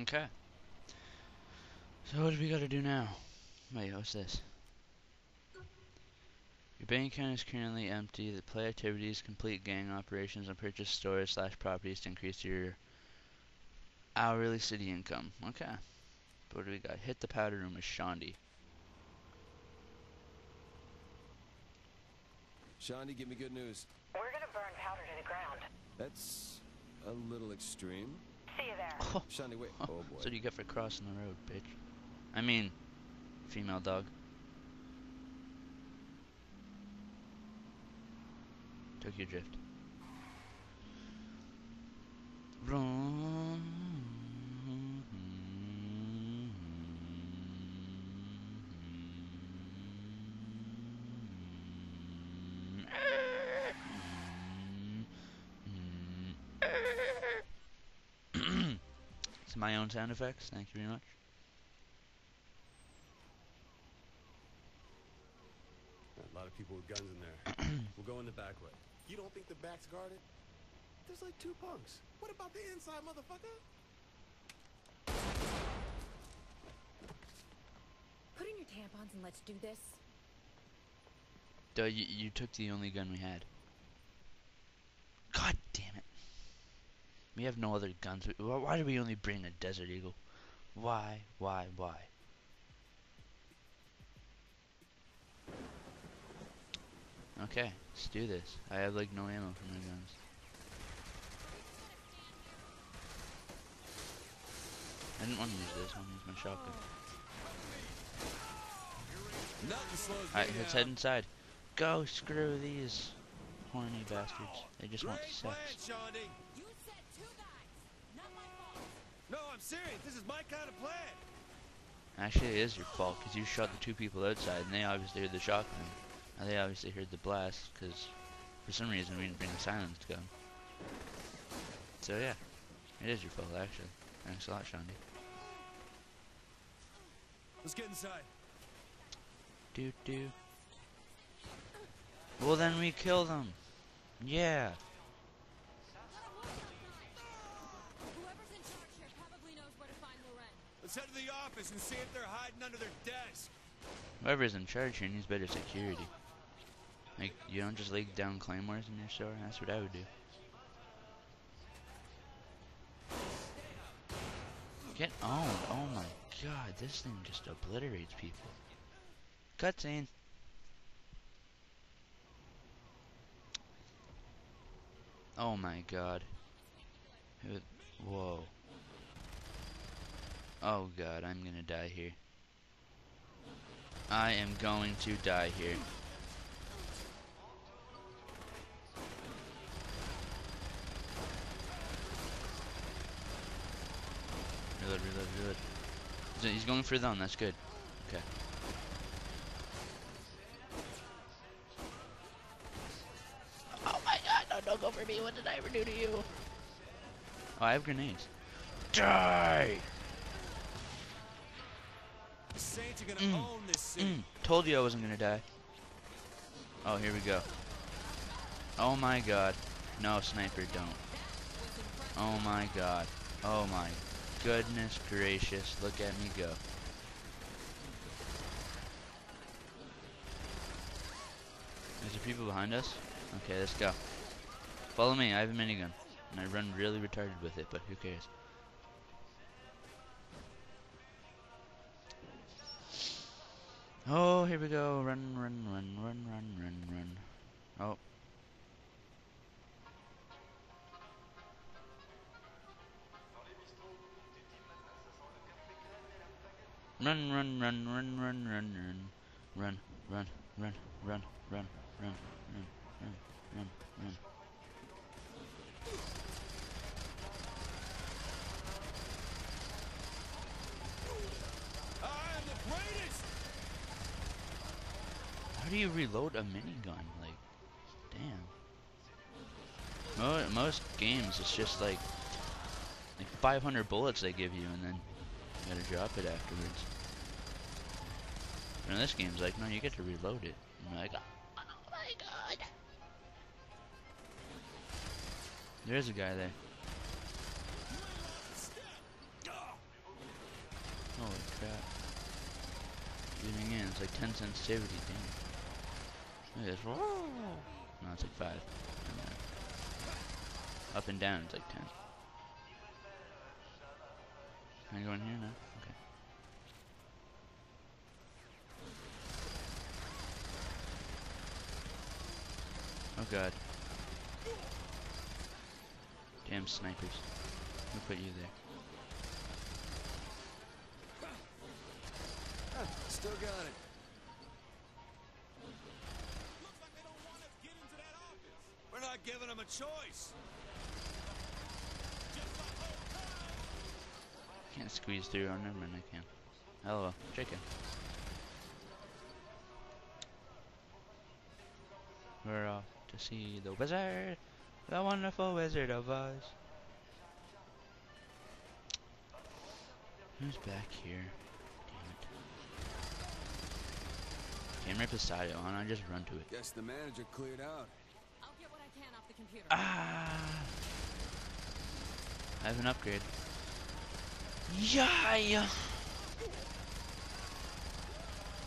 Okay. So what do we gotta do now? Wait, what's this? Your bank account is currently empty. The play activities, complete gang operations, and purchase stores/properties to increase your hourly city income. Okay. But what do we got? Hit the powder room with Shaundi. Shaundi, give me good news. We're gonna burn powder to the ground. That's a little extreme. See you there. Oh. Shaundi, wait. Oh, boy. That's what you get for crossing the road, bitch. I mean, female dog. Tokyo Drift. It's my own sound effects, thank you very much. A lot of people with guns in there. We'll go in the back way. You don't think the back's guarded? There's like two punks. What about the inside, motherfucker? Put in your tampons and let's do this. Duh, you took the only gun we had. God damn it. We have no other guns. Why did we only bring a Desert Eagle? Why? Okay, let's do this. I have like no ammo for my guns. I didn't want to use this, I want to use my shotgun. Alright, let's head inside. Go screw these horny bastards. They just want sex. You said two guys, not my fault. No, I'm serious. This is my kind of plan. Actually, it is your fault because you shot the two people outside and they obviously heard the shotgun. Now they obviously heard the blast because for some reason we didn't bring the silenced gun. So yeah, it is your fault actually. Thanks a lot, Shaundi. Let's get inside. Well then we kill them. Yeah. Whoever's in charge here probably knows where to find Loren. Let's head to the office and see if they're hiding under their desk. Whoever's in charge here needs better security. Like, you don't just lay down claymores in your store? That's what I would do. Get owned. Oh my god, this thing just obliterates people. Cutscene. Oh my god. Whoa. Oh god, I'm gonna die here. I am going to die here. Reload. He's going for them, that's good. Okay. Oh my god, no, don't go for me. What did I ever do to you? Oh, I have grenades. Die! The Saints are gonna own this city. Told you I wasn't gonna die. Oh, here we go. Oh my god. No, sniper, don't. Oh my god. Oh my goodness gracious. Look at me go. Is there people behind us? Okay, let's go. Follow me. I have a minigun. And I run really retarded with it, but who cares? Oh, here we go. Run. Oh. Run. How do you reload a minigun? Like, damn. Most games, it's just like 500 bullets they give you, and then you gotta drop it afterwards. And this game's like, no, you get to reload it. And you're like, oh my god! There's a guy there. Holy crap. Zooming in, it's like 10 sensitivity, damn. Look at this. Whoa. No, it's like 5. And up and down, it's like 10. Can I go in here now? Okay. Oh god. Damn snipers. Who put you there? Still got it. Looks like they don't want to get into that office. We're not giving them a choice. Can't squeeze through. Oh, never mind, I can. Hello, chicken. We're off to see the wizard, the wonderful Wizard of Oz. Who's back here? Damn, right beside it, and I just run to it. Guess the manager cleared out. I'll get what I can off the computer. Ah! I have an upgrade. Yeah!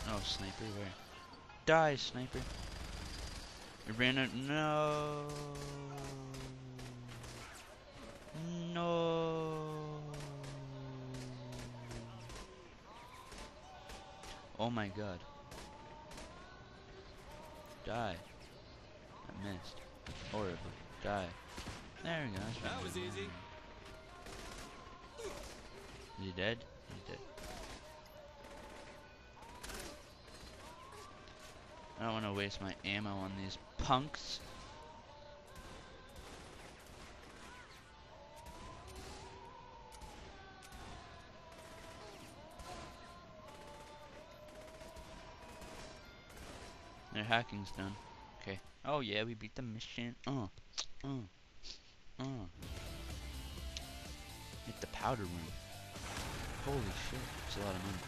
Oh, sniper, where? Die, sniper! I ran out. No! No! Oh my god. Die. I missed. Horribly. Die. There we go. That was easy. Is he dead? He's dead. I don't want to waste my ammo on these punks. Their hacking's done. Okay. Oh yeah, we beat the mission. Hit the powder room. Holy shit, it's a lot of money.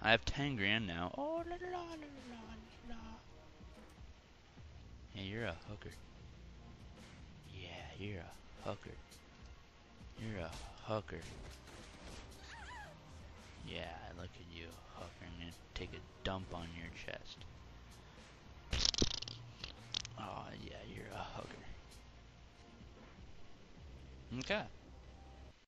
I have 10 grand now. Oh la la la la la la. Hey, you're a hooker. Yeah, you're a hooker. You're a hooker. Yeah, look at you, hooker. I'm gonna take a dump on your chest. Oh, yeah, you're a hooker. Okay.